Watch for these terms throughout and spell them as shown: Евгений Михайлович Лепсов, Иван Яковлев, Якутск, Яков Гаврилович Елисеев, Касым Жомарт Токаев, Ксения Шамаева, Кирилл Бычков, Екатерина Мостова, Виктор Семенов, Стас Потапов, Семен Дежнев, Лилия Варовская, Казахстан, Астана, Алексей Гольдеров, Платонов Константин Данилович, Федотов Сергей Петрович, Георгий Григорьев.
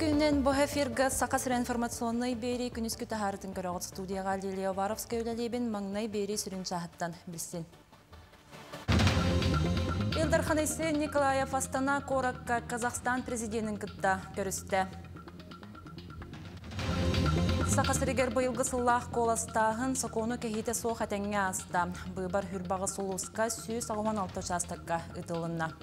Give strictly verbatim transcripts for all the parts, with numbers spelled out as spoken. Күннен бу эфирге сакасыр информационный бери күнүскү тахардын көрөгөт студияга Лилия Варовская үлелебин маңнай бери сүрүнчахаттан билсин. Элдар Ханайсен Николаев Астана Коракка Казахстан президентин кытта көрүстө. Сакасыргер быйылгы сыллах коластагын сокону кехите соха теңге аста. Быбар хүрбагы сулуска сүз агыман алты частакка ытылынна.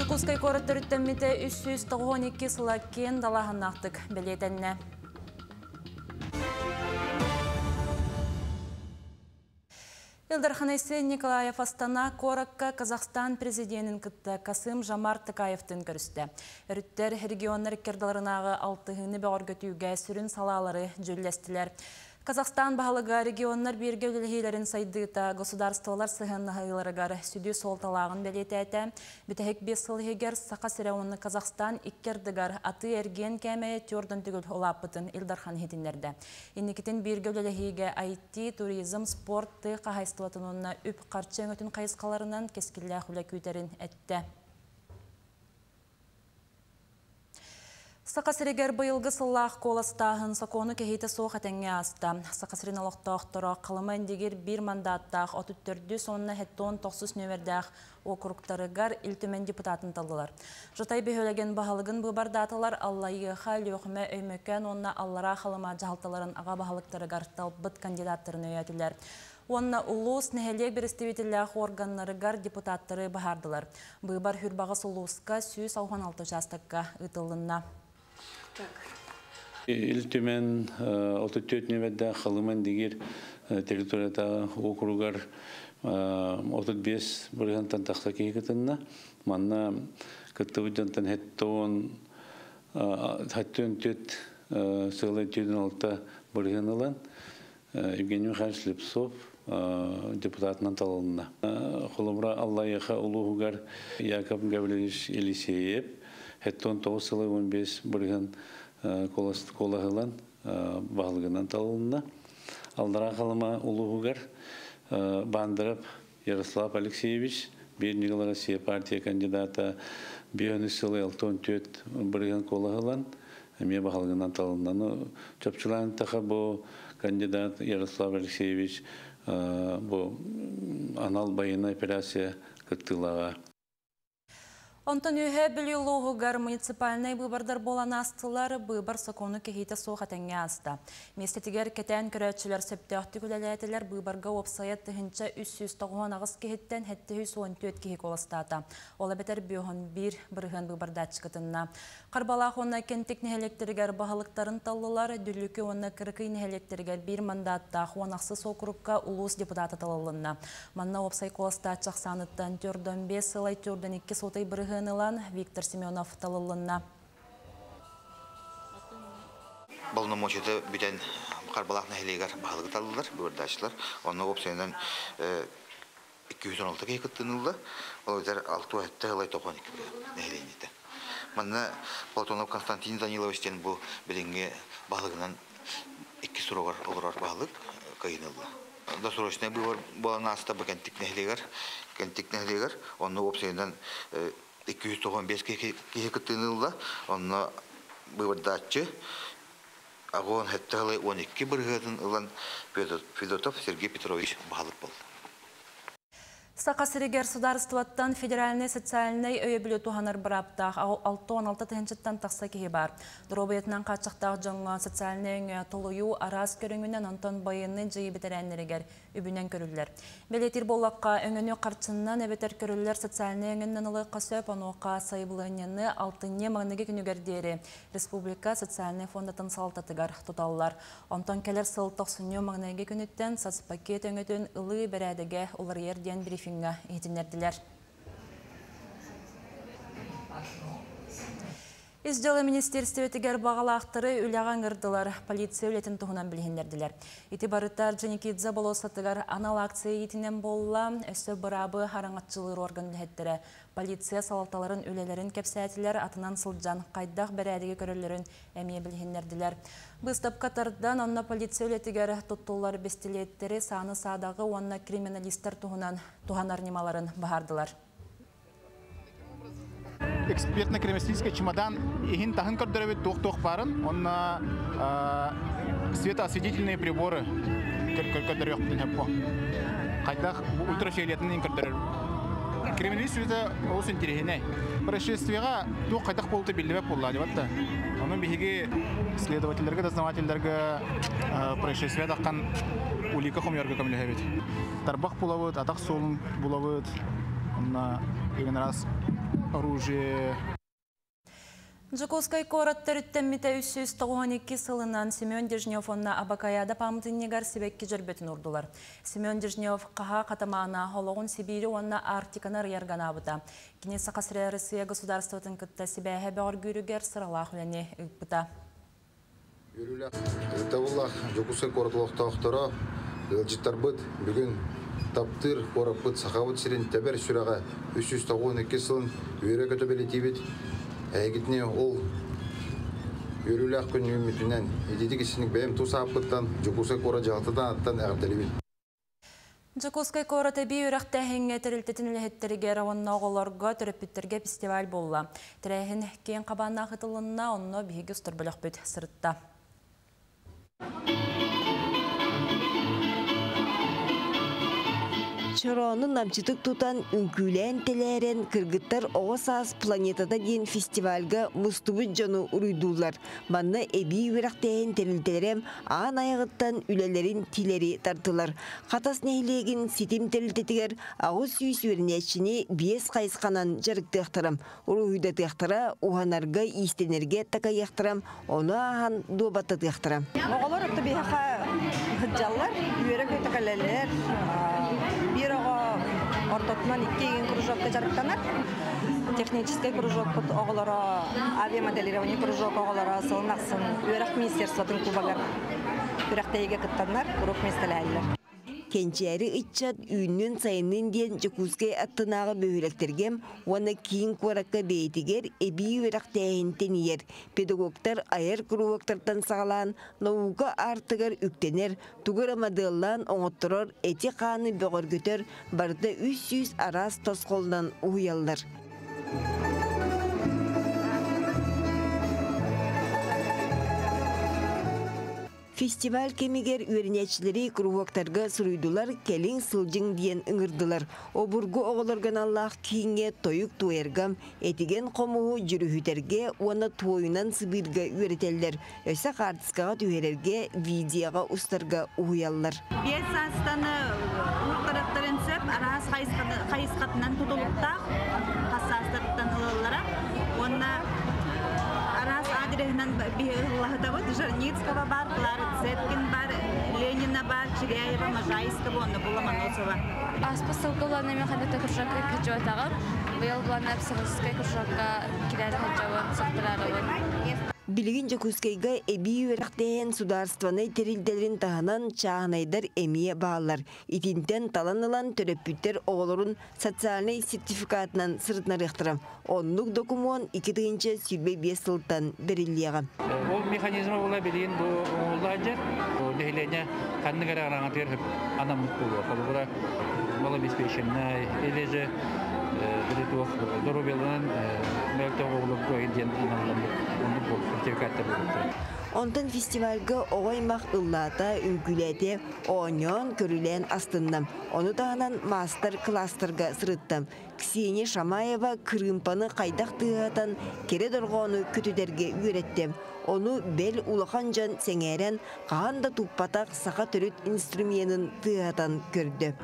Жукускай коротор теммите үсүс тогони кисла кен далаханахтык билетенне. Элдар Ханайсен Николаев Астана Коракка Казахстан президентин кытта Касым Жомарт Токаевтын көрүстө. Рүттер региондор кердаларынагы алтыгыны бөгөргөтүүгө сүрүн салалары жүлдестилер. Казахстан баһалыга регионнар бирге үлелейлерин сайдыта государстволар сыгыннагыларыгар сүдү солталагын белетете. Битехек бес сыл егер сака сирауны Казахстан иккердигар аты эрген кемее тёрдөн түгүл улапытын Элдар Хан хетинлерде. Инникитин бирге үлелейге айти, туризм, спортты кахайстылатынуна үп карчен өтүн кайыскаларынан кескилле хуля күйтерин этте. Сакасыргер быйылгы сыллах коластагын сокону кехите соха теңге аста. Сакасырын алоктоохторо кылымын дигер бир мандаттах отуттөрдү сонуна хеттон токсус нөмердах округтарыгар илтүмен депутатын талдылар. Жотай бөхөлеген бахалыгын быбардатылар аллайыха лёхме өймөкөн онна аллара халыма жалталарын ага бахалыктарыгар талбыт кандидаттарын өйөтүлөр. Онна улус нехелек берестивителях органнарыгар депутаттары бахардылар. Быбар хүрбагыс улуска сүз алган алты частакка ытылынна. Илтүмен отутет небедда халыман дигер территорията округар отутбес бургантан тахта кегетенна манна каттавыджантан хеттон хаттон тет сылай тюден алта бурганылан Евгений Михайлович Лепсов депутатынан талынна. Холымра Аллаяха улугар Яков Гаврилович Елисеев хеттон тоғыз сылай он бес бурган Колағылан бағылғынан талынына. Алдыра қалыма ұлығығар бандырып Ярослав Алексеевич, Бернигал Россия партия кандидата Бионисылы алтон төрт бірген Колағылан. Мен бағылғынан талынынан. Чөпчілан тақы бұл кандидат Ярослав Алексеевич анал байына операция күттілаға. Онтонюхе Белюлугугар муниципальный выбордар болана астылары выбор сокону кехите соха теңге аста. Местетигер кетен көрөтчүлөр септеохтү күлелетелер выборга опсайет тыгынча үс жүз тогуон агыс кехиттен хеттехи кехи коластата. Ола бетер бюхун бир быргын выборда чыкытынна. Карбалах онна кентик нехелектергер бахалыктарын талылар, дүлүкү онна кыркый нехелектергер бир мандатта хуанаксыз округка улус депутаты талылынна. Манна опсай коласта чаксаныттан төрдөн бес сылай төрдөн эки сотой быргын Виктор Семенов талылынна. Балның мочеті бүтен қарбалақны әлігер бағылығы талылдар, бөрдашылар. Оның өпсенен эки жүз он алты кей күттінілді. Ол өздер алты жүз отуз ғылай тоқуан әлігінді. Мәнна Платонов Константин Даниловичтен бұл білінге бағылығынан эки сұрағар олар бағылық қайынылды. Досрочный бұлар болан астабы кәнттік нәлігер. Кәнттік нәлігер. Оның өпсенен эки жүз тогуон бес кеһи кытынылла, онна бывардачы агон хетталы он эки быргатын ылан Федотов Сергей Петрович баалып болду. Сакасырыгер сударствоттан федеральный социальный өйөбүлө туханар бараптах алты он алты тыгынчыттан такса кеһи бар. Дробетнан качактах жоңго социальный өңө толуюу арас көрүңүнөн онтон байынны жыйы бетереннеригер үбүнөн көрүллөр. Белетир боллакка өңөнү карчыннан эбетер көрүллөр социальный өңөндөн ылы касып онука сайбылыннены алтынне магныгы күнүгөр дери Республика социальный фондатын салтатыгар туталлар. Онтон келер сыл токсунню магныгы күнүттен соц пакет өңөтүн ылы берадыге улар ерден брифинг етінерділер. Изділі министерсті өтігер бағала ақтыры үліған ғырдылар полиция өлетін тұғынан білгендерділер. Еті барыттар Дженикидзе болосатығар анал акция етінен болла, өсі бұрабы хараңатчылыр органы білгеттірі. Полиция салалталарын өлелерін кепсәтілер атынан сылджан қайдақ бәрәдігі көрілерін әме білгендерділер. Быстап Катардан онна полиция өлетігер тұттулар бестелеттері саны садағы онна криминалистер туғанар немаларын бағардылар. экспертно-кремистический чемодан Игин Таханкар Дровит Тох-Тох Паран, он светоосветительные приборы Кардерёх Тенепо. Хотя ультрафиолетный Кардерёх. Кремлист это очень интересный. Происшествие Тох Хатах Полтабильдеве Пуллади. Он убегает следователь Дорога, дознаватель Дорога происшествия Тахкан Улика Хомьорга Камлюхевич. Тарбах пулавают, а так сом булавают. На один раз оружие. Жуковской город территории Столоники Сылынан Семен Дежнев на Абакаяда памятнигар себе кижербет нурдулар. Семен Дежнев каха катамана холон Сибири на Арктиканар ярганабута. Кинесакасре Россия государство тенкта себе хебар гюрюгер сралахуяне бута. Таулах Жуковской город лохтахтора Жилтарбет бүгін таптыр қорапыт сахавыт сирен тәбәр сүраға үш жүз тоқсан екі сылын үйрі көтөбелі тейбет әйгітіне ол үйрілі ақ күн өмітінен едеді кесінің бәйім туса апыттан жүкусы қора жағатыдан аттан әғіртелебет. Жакускай кората бийүрәхтә һәнгә терелтетенле хәттәргә раванна голларга төрәппетергә фестиваль булла. Тирәһен кең кабана хытылына онно биһиге үстер беләк бит сыртта. Чароның намчытык тутан үңкүлән теләрен кыргыттар оғасас планетада дейін фестивальға мұстубыт жону ұруйдулар. Манны әбей өрақтайын тәрілдерем аң аяғыттан үләлерін тилері тартылар. Қатас нәйлеген сетем тәрілдетігер ауыз сүйіс өрінәшіне бес қайысқанан жарықты ақтырам. Ұруйда тақтыра, оғанарға естенерге така яқтырам, оны аған добатты тақтырам. Оғалар ұқты бейхақа ғыджалар, үйерек өтікілелер. Ортотман иккейген кружокка жарыктанат. Технический кружок оголоро, авиамоделирование кружок оголоро салынаксын. Өрөк министерствотун кубагар. Өрөктейге кыттаннар, урок местелейлер. Кенчері үтчат үйіннің сайынның ден жүкізге аттынағы бөйіліктергем, оны кейін қораққа бейтігер әбей өрақ тәйінтен ер. Педагогтар айыр күруақтартан сағалан, науға артығыр үктенер, түгір амадылан оңыттырыр, әте қаны бөғір көтер, барды үш жүз арас тос қолдан ұйалдар. Фестиваль кемигер өрнәчләре кругактарга сүрүдүләр, келин сылҗың дигән ыңгырдылар. Обургы оголорган Аллах киңе тоюк туергам, этиген комуу жүрүһүтәргә, оны тойынан сыбырга үрәтәлләр. Өсә картскага төһәргә, видеога устарга уяллар. Без Астаны уртараттарын сеп, арас кайсыкатынан тутылыкта, касастыктан алаллара, онна Арас Адрехнан Бехлахтавод, Жарницкого бар, Клара Цеткин бар, Ленина бар, Чиряева, Можайского, он был Ломоносова. А с посылкала на механита кружок и качуатага, был главная психологическая кружока Киряева Хаджава Сахтарарова. Билигин Жакускайга эбий өрәктәен сударстваны терилдерін тағынан чағынайдар әмие бағалар. Итинтен таланылан төрәппүттер оғылырын социальный сертификатынан сұрытына рықтырам. Онлық докумон екі түгінші сүрбе бес сылттан берілдеға. Ол механизмы бола білейін оңылда ажар. Дәхілене қанны қара ғараңа теріп анамыз болу. Қалығыра мала беспешінна, әлежі дұрубелінің мәліктің оғылып көйден анамыз болу. Онтан фестивальга оймақ ыллата, үңгіләте, оңын көрілен астыннам. Оны тағынан мастер-кластерға сұрыттам. Ксения Шамаева Крымпаны қайдақ тығатан кере дұрғаны көтедерге үйреттем. Оны бел улақан жан сәңәрен қағанда туппатақ сақа түріт инструментін тығатан көрді.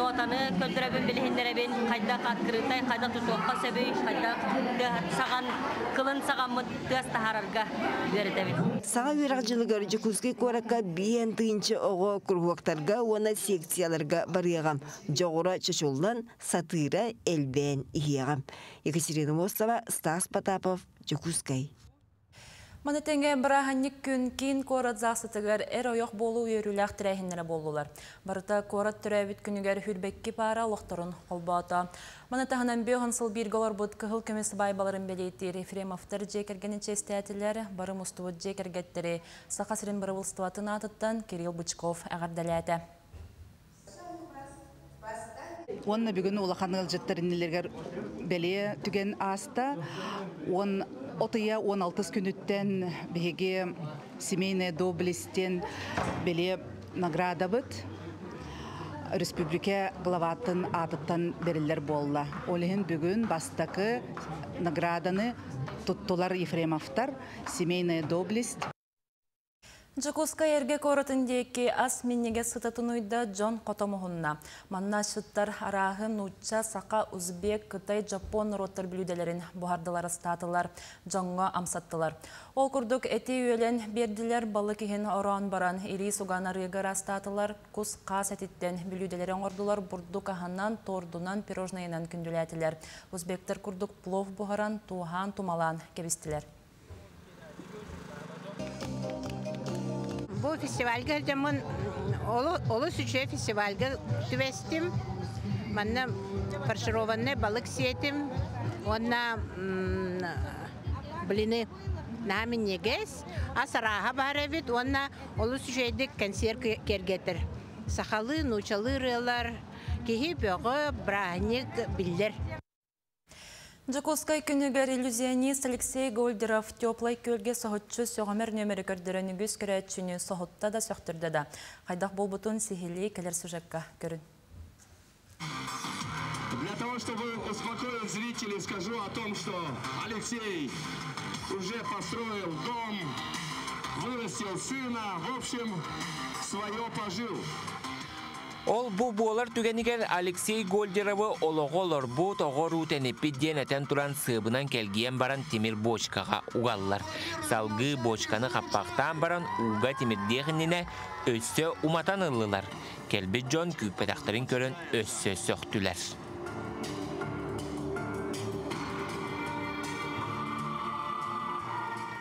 Нотаны көлдірәбін, білгендерәбін, қайдақ атқырытай, қайдақ тұтуаққа сөбей, қайдақ саған қылын саған мұтты астахарарға бердәбін. Саға өрәқ жылығыр жүкізгі қораққа бейін түйінші оғы құрғақтарға, оны секцияларға барыяғам. Жоғыра Чешулдан сатыра әлбән иеғам. Екатерина Мостова, Стас Потапов, Жүкізгай. Манатенге бірағанник күн кейін қорат зақсытығар әр ойық болу өріләқ тірәйінлері болулар. Барыта қорат түрәвіт күнігер хүрбекке пара лоқтарын қолбаата. Манатағынан бөғін сыл біргалар бұд күхіл көмесі байбаларын бәлейті рефремафтар жекергені честәтілер, бары мұстуы жекергеттері. Сақасырын бірвылстуатын атыттан Кирилл Бычков әғардаләді. Онна бүгін улаханыл жеттарынлергер бәле түген аста. Он отыя он алты күнүттен беге семейная доблестен бәле награда бит. Республика главатын адыттан берилер болла. Олехин бүгін бастакы награданы туттулар Ефремовтар семейная доблесть. Якутска ерге коротындеки асминеге сытатынуйда Джон Котомухунна. Манна шыттар арағын уча сақа Узбек, Кытай, Жапон роттар білуделерін бұғардылар статылар, Джонға амсаттылар. Ол күрдік әте үйелен берділер балы кейін оран баран, ири суғанар егара статылар, күз қас әтеттен білуделерін ордылар бұрдық аханнан, тордунан, пирожнайынан күнділетілер. Узбектер күрдік плов бұғаран, туған, тумалан кебістілер. Bu festivalde zaman olu süce festivalde tüvestim, bana parşarovanı balık siyetim, ona bilini namin yeges, asaraha baharevit, ona olu sücedik kanser kergetir. Sakalı, nuçalı rıyalar, kihip yoğu, brahnik biller. Якутской кунигер иллюзионист Алексей Гольдеров теплой көлге сахотчу сөгамер нөмірі көрдіріні гүз көрәтшіні сахотта да сөқтірді да. Хайдақ бол бұтын сихилей келер сюжетка көрін. Для того, чтобы успокоить зрителей, скажу о том, что Алексей уже построил дом, вырастил сына, в общем, свое пожил. Ол бу болар түгенігер Алексей Гольдеровы олоғолор бу тоғор утені пидденетен туран сыбынан келген баран темир бочкаға уғаллар. Салгы бочканы қаппақтан баран уға темирдегініне өссө уматан ылылар. Келбі Джон күппедақтарын көрін өссө сөқтілер.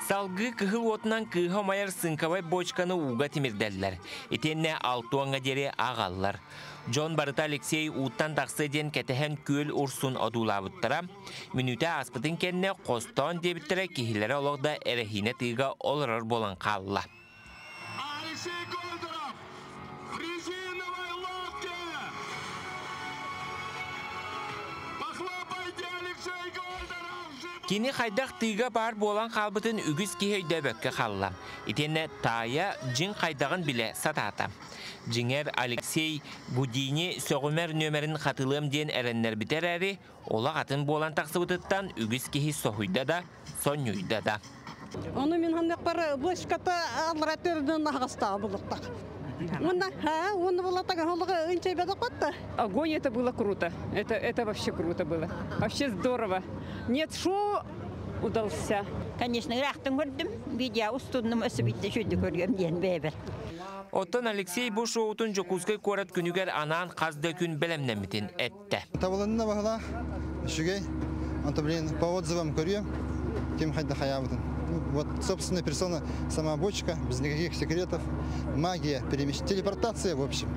Салгы кыхыл отынан кыха майар сынкавай бочканы уға темирдәлілер. Итенне алтуанға дере ағалылар. Джон барыта Алексей уттан тақсы ден кәтіхен көл урсун одулабыттыра. Минута аспытын кәнне қостан дебіттіра кихилері олығда әрәхіне тыйға олырыр болан қалыла. Кені қайдақ тыйға бар болан қалбытын үгіз кейді бөкке қалылам. Итені тая жин қайдағын біле сатата. Жингер Алексей Гудини сөғымер нөмерін қатылым ден әрінлер бітер әрі, ола қатын болан тақсыбытыттан үгіз кейі соғыйда да, сон үйда да. Оны мен ғандық бар бұшқаты алыр әтердің ағыстағы бұлықтақ. Он был так голова, он тебя докотта. Огонь, это было круто. Это, это вообще круто было. Вообще здорово. Нет, шоу удался. Конечно, рахтым гордым, видя устудным особенно чуть декорьем день бебе. Оттан Алексей бу шоутун Якутской корот күнігер анан қазды күн білемнеметін әтті. Табылынына бағыла, шүгей, по отзывам көрем, кем хайда хаябытын. Вот собственная персона, сама бочка, без никаких секретов, магия, перемещение, телепортация в общем.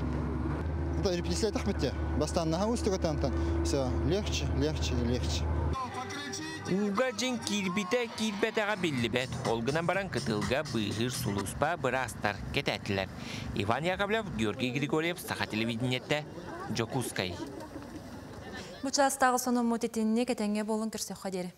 Это переселяет ахмате, бастан на гаустика танта, все легче, легче и легче. Угадин кирбите кирбете габиллибет, Олгана Баранка Тылга, Быгир Сулуспа, Брастар, Кететлер. Иван Яковлев, Георгий Григорьев, Саха телевидениете, Якутская. Буча стала соном мутитинник, это не болон кирсехадери.